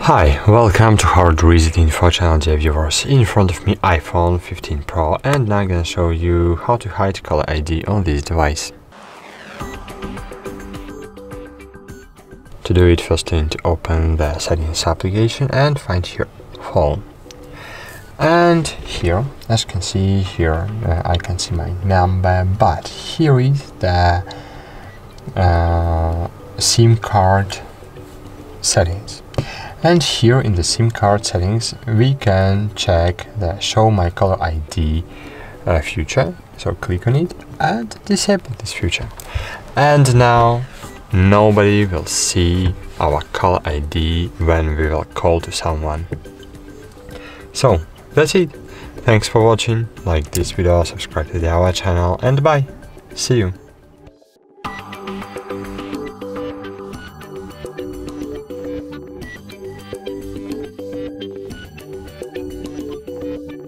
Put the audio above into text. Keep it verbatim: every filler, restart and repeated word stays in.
Hi, welcome to Hard Reset Info channel, dear viewers. In front of me iPhone fifteen Pro, and now I'm gonna show you how to hide Caller I D on this device. To do it, first you need to open the settings application and find your phone. And here, as you can see here, uh, I can see my number, but here is the uh, SIM card settings. And here in the SIM card settings we can check the show my caller I D uh, feature, so click on it and disable this feature, and now nobody will see our caller I D when we will call to someone. So that's it. Thanks for watching. Like this video, subscribe to our channel, and bye. See you.